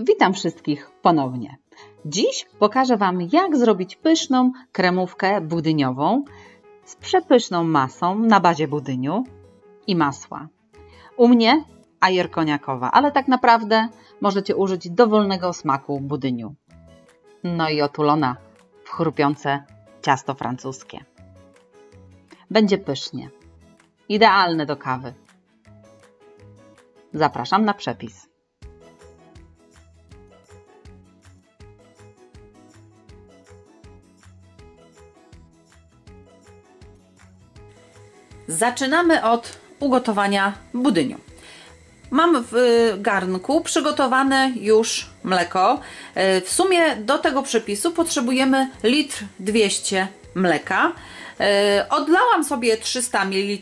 Witam wszystkich ponownie. Dziś pokażę Wam, jak zrobić pyszną kremówkę budyniową z przepyszną masą na bazie budyniu i masła. U mnie ajer koniakowa, ale tak naprawdę możecie użyć dowolnego smaku budyniu. No i otulona w chrupiące ciasto francuskie. Będzie pysznie. Idealne do kawy. Zapraszam na przepis. Zaczynamy od ugotowania budyniu. Mam w garnku przygotowane już mleko. W sumie do tego przepisu potrzebujemy 1,2 L mleka. Odlałam sobie 300 ml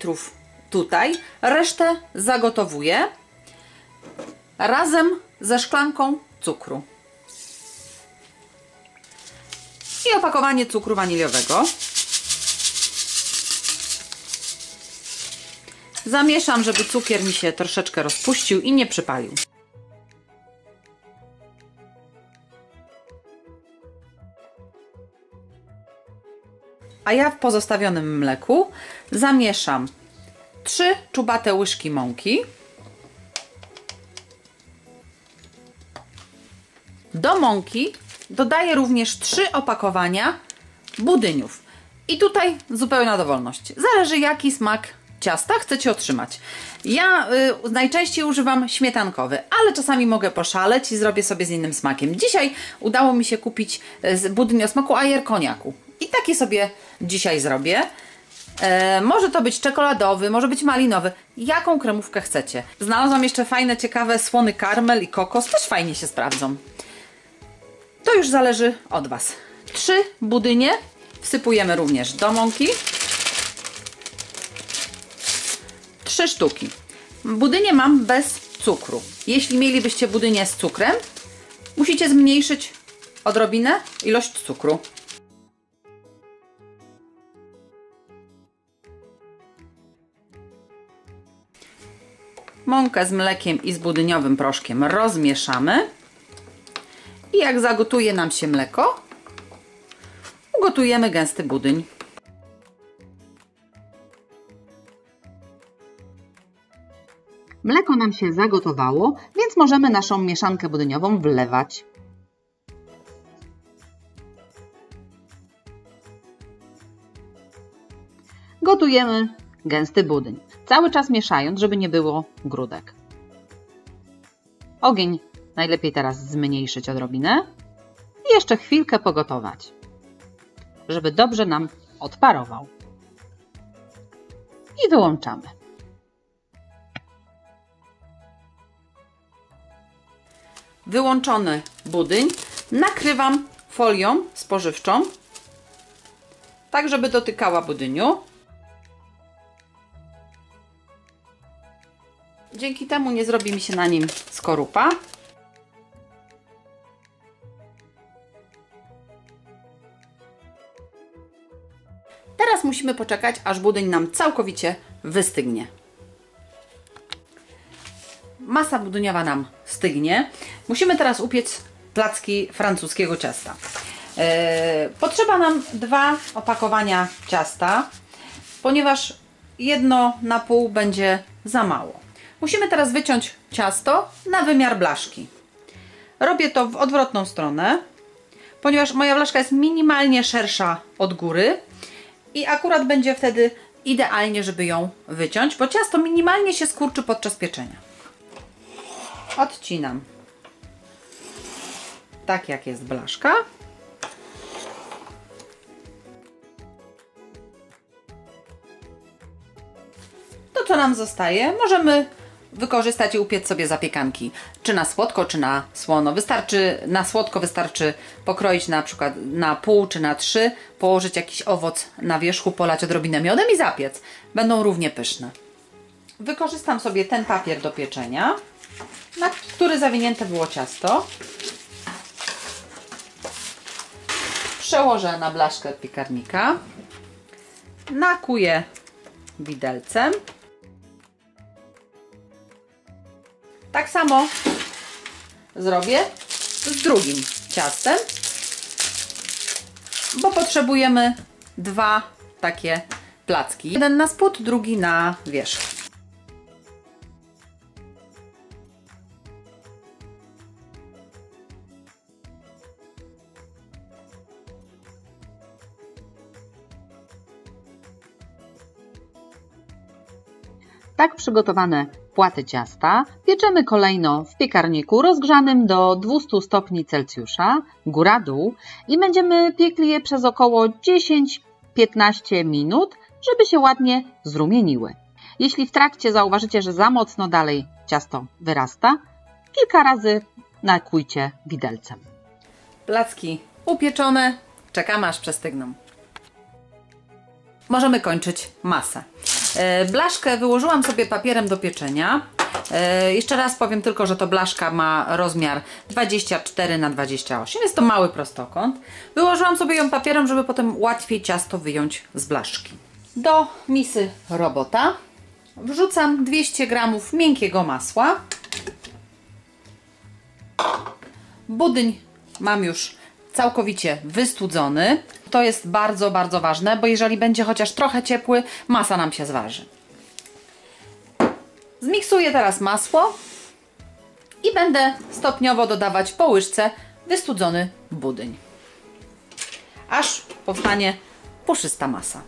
tutaj, resztę zagotowuję razem ze szklanką cukru. I opakowanie cukru waniliowego. Zamieszam, żeby cukier mi się troszeczkę rozpuścił i nie przypalił. A ja w pozostawionym mleku zamieszam 3 czubate łyżki mąki. Do mąki dodaję również 3 opakowania budyniów. I tutaj zupełna dowolność. Zależy, jaki smak ciasta chcecie otrzymać. Ja najczęściej używam śmietankowy, ale czasami mogę poszaleć i zrobię sobie z innym smakiem. Dzisiaj udało mi się kupić budyń o smaku ajer koniaku. I taki sobie dzisiaj zrobię. Może to być czekoladowy, może być malinowy. Jaką kremówkę chcecie? Znalazłam jeszcze fajne, ciekawe słony karmel i kokos. Też fajnie się sprawdzą. To już zależy od Was. 3 budynie wsypujemy również do mąki. 3 sztuki. Budynie mam bez cukru. Jeśli mielibyście budynie z cukrem, musicie zmniejszyć odrobinę ilość cukru. Mąkę z mlekiem i z budyniowym proszkiem rozmieszamy. I jak zagotuje nam się mleko, ugotujemy gęsty budyń. Mleko nam się zagotowało, więc możemy naszą mieszankę budyniową wlewać. Gotujemy gęsty budyń, cały czas mieszając, żeby nie było grudek. Ogień najlepiej teraz zmniejszyć odrobinę i jeszcze chwilkę pogotować, żeby dobrze nam odparował. I wyłączamy. Wyłączony budyń nakrywam folią spożywczą, tak żeby dotykała budyniu. Dzięki temu nie zrobi mi się na nim skorupa. Teraz musimy poczekać, aż budyń nam całkowicie wystygnie. Masa budyniowa nam stygnie. Musimy teraz upiec placki francuskiego ciasta. Potrzeba nam 2 opakowania ciasta, ponieważ jedno na pół będzie za mało. Musimy teraz wyciąć ciasto na wymiar blaszki. Robię to w odwrotną stronę, ponieważ moja blaszka jest minimalnie szersza od góry i akurat będzie wtedy idealnie, żeby ją wyciąć, bo ciasto minimalnie się skurczy podczas pieczenia. Odcinam tak, jak jest blaszka. To, co nam zostaje, możemy wykorzystać i upiec sobie zapiekanki, czy na słodko, czy na słono. Wystarczy na słodko, wystarczy pokroić na przykład na pół czy na 3, położyć jakiś owoc na wierzchu, polać odrobinę miodem i zapiec. Będą równie pyszne. Wykorzystam sobie ten papier do pieczenia, na który zawinięte było ciasto. Przełożę na blaszkę od piekarnika, nakuję widelcem. Tak samo zrobię z drugim ciastem, bo potrzebujemy dwa takie placki. Jeden na spód, drugi na wierzch. Tak przygotowane płaty ciasta pieczemy kolejno w piekarniku rozgrzanym do 200 stopni Celsjusza, góra-dół, i będziemy piekli je przez około 10–15 minut, żeby się ładnie zrumieniły. Jeśli w trakcie zauważycie, że za mocno dalej ciasto wyrasta, kilka razy nakłujcie widelcem. Placki upieczone, czekamy aż przestygną. Możemy kończyć masę. Blaszkę wyłożyłam sobie papierem do pieczenia. Jeszcze raz powiem tylko, że to blaszka ma rozmiar 24×28. Jest to mały prostokąt. Wyłożyłam sobie ją papierem, żeby potem łatwiej ciasto wyjąć z blaszki. Do misy robota. Wrzucam 200 g miękkiego masła. Budyń mam już całkowicie wystudzony. To jest bardzo, bardzo ważne, bo jeżeli będzie chociaż trochę ciepły, masa nam się zważy. Zmiksuję teraz masło i będę stopniowo dodawać po łyżce wystudzony budyń, aż powstanie puszysta masa.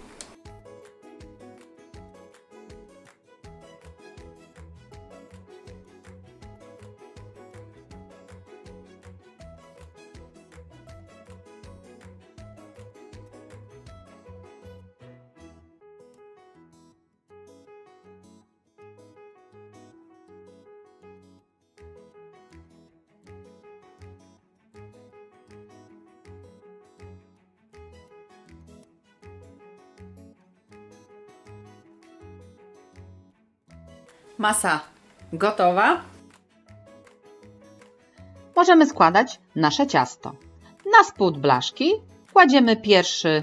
Masa gotowa. Możemy składać nasze ciasto. Na spód blaszki kładziemy pierwszy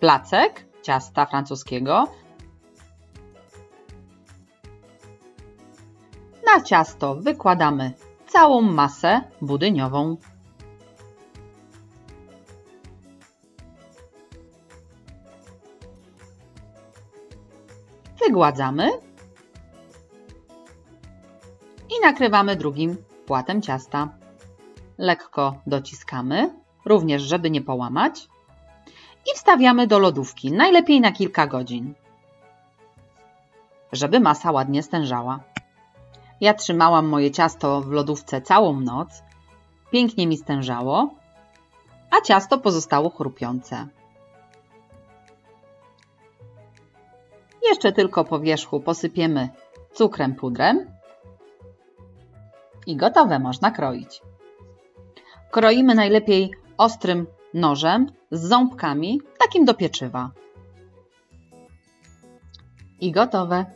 placek ciasta francuskiego. Na ciasto wykładamy całą masę budyniową. Wygładzamy. Nakrywamy drugim płatem ciasta. Lekko dociskamy, również żeby nie połamać, i wstawiamy do lodówki, najlepiej na kilka godzin, żeby masa ładnie stężała. Ja trzymałam moje ciasto w lodówce całą noc, pięknie mi stężało, a ciasto pozostało chrupiące. Jeszcze tylko po wierzchu posypiemy cukrem pudrem i gotowe, można kroić. Kroimy najlepiej ostrym nożem z ząbkami, takim do pieczywa. I gotowe.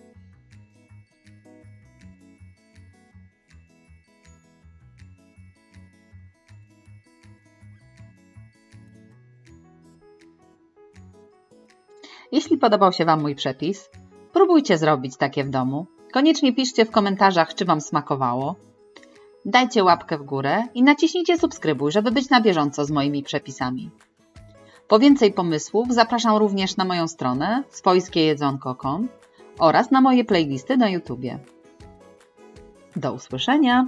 Jeśli podobał się Wam mój przepis, próbujcie zrobić takie w domu. Koniecznie piszcie w komentarzach, czy Wam smakowało. Dajcie łapkę w górę i naciśnijcie subskrybuj, żeby być na bieżąco z moimi przepisami. Po więcej pomysłów zapraszam również na moją stronę swojskiejedzonko.com oraz na moje playlisty na YouTubie. Do usłyszenia!